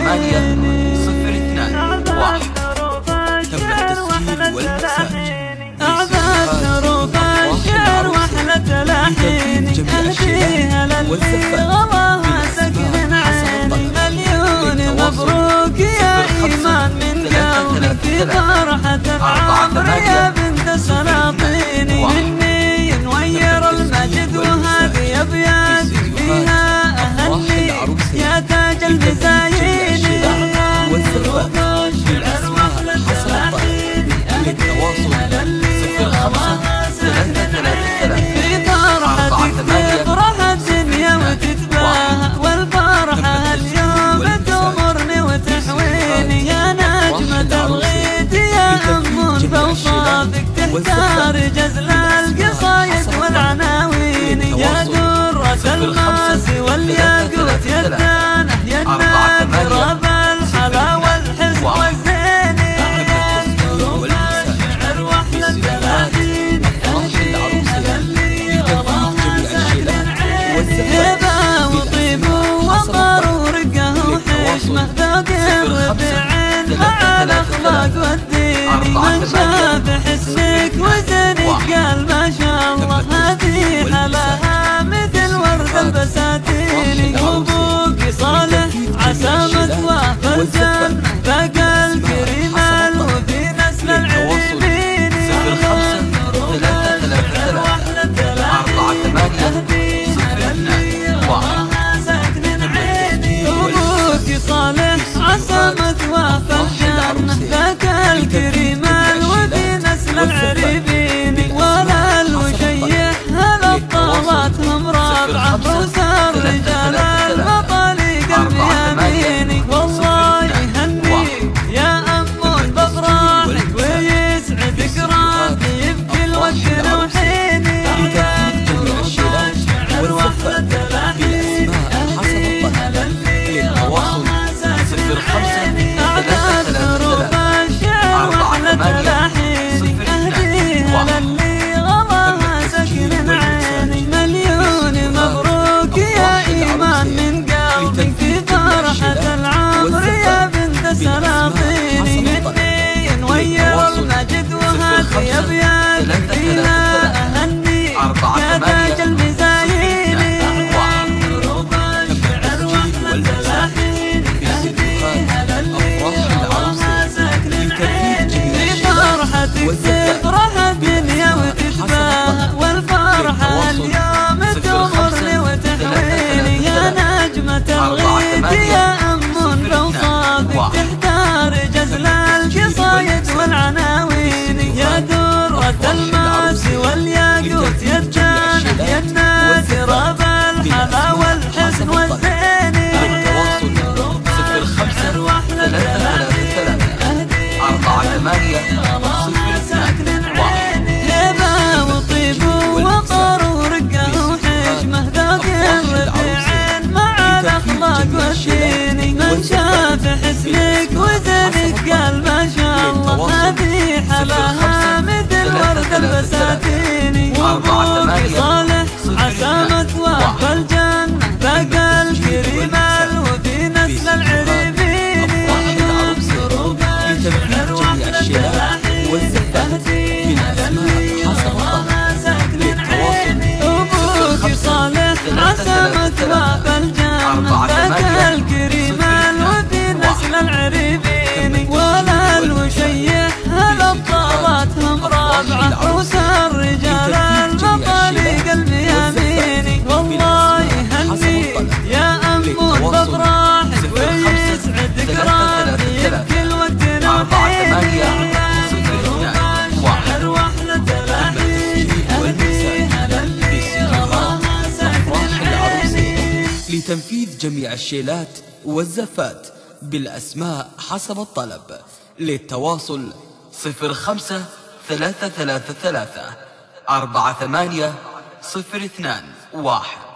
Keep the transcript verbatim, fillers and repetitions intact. ثمانية صفر اثنان واحد. تم التسجيل والمساج أعذبنا ربع الشهر وحلة لحين ألفيها للي غضاها سكن عين مليون. مبروك يا إيمان من قلبك في فرحة بعمر يا بنت سلاطيني. مني نوير المجد وهذه أبيات فيها أهلي يا تاج المزايين. والسبب في الأرواح للتلاحين أهديها للي غضاها سكن عين في فرحتك تفرح الدنيا وتتباهى. والفرحة اليوم تمرني وتحويني يا نجمة الغيث يا أم بوصافك تختار جزل القصايد والعناوين. يا درة الماس والياقوت يا الدانة يا النادر من شاف حسنك وزنك قال ما شاء الله هذه لها مثل ورد البساتين. أبوك صالح عسى مثواه في الجنة فقال كريم وفي نسل العليمين. أبوك صالح عسى مثواه في الجنة فقال الكريم العريبين. ولا الوشيح هل الطواتهم رابعة وسار رجال المطالق الميامين. والله يهنيك يا أموت بفرحك ويسعد قراتي يبكي الوقت نوحيني. يا دروبة شعر وحدة لحين أهديها للي غضاها سكن عيني. أعداد دروبة شعر وحدة لحين للي غضاها سكن عيني مليون. مبروك يا إيمان من قلبك في فرحة العمر يا بنت سلاطيني. مني نوير المجد وهذه أبياتك فيها أهني يا تاج المزايين. ربع شعر وحدة لحين أهديها للي غضاها سكن عيني. في فرحتك تفرح والفرحة اليوم تمرني وتحويني. يا نجمة الغيث يا أم بوصافك تختار جزل القصايد والعناوين. يا درة الماس والياقوت يا الجنة يا النادر بالحلا والحسن والزين. أرواح للتلاحين أهديها للي ساكن عيني. من شاف حسنك وزنك قال ما شاء الله هذه حلاها مثل ورد البساتين. وابوك صالح عسى مثواه في الجنة فقال كريم وفي نسل العريبين. سروقا شعر وحدة لحين تهديها للي غضاها سكن عيني. أبوك صالح عسى مثواه في الجنة فقال كريم وفي نسل العريبين. ولا الوشيح هل الطواتهم رابعة وسار رجال المطالق الميامين. والله يهنيك يا أموت بفرحك ويسعد قراتي يبكي الوقت نوحيني. ربع شعر وحدة لحين أهديها للي غضاها سكن عيني. لتنفيذ جميع الشيلات والزفات بالأسماء حسب الطلب. للتواصل صفر خمسة ثلاثة ثلاثة ثلاثة أربعة ثمانية صفر اثنان واحد.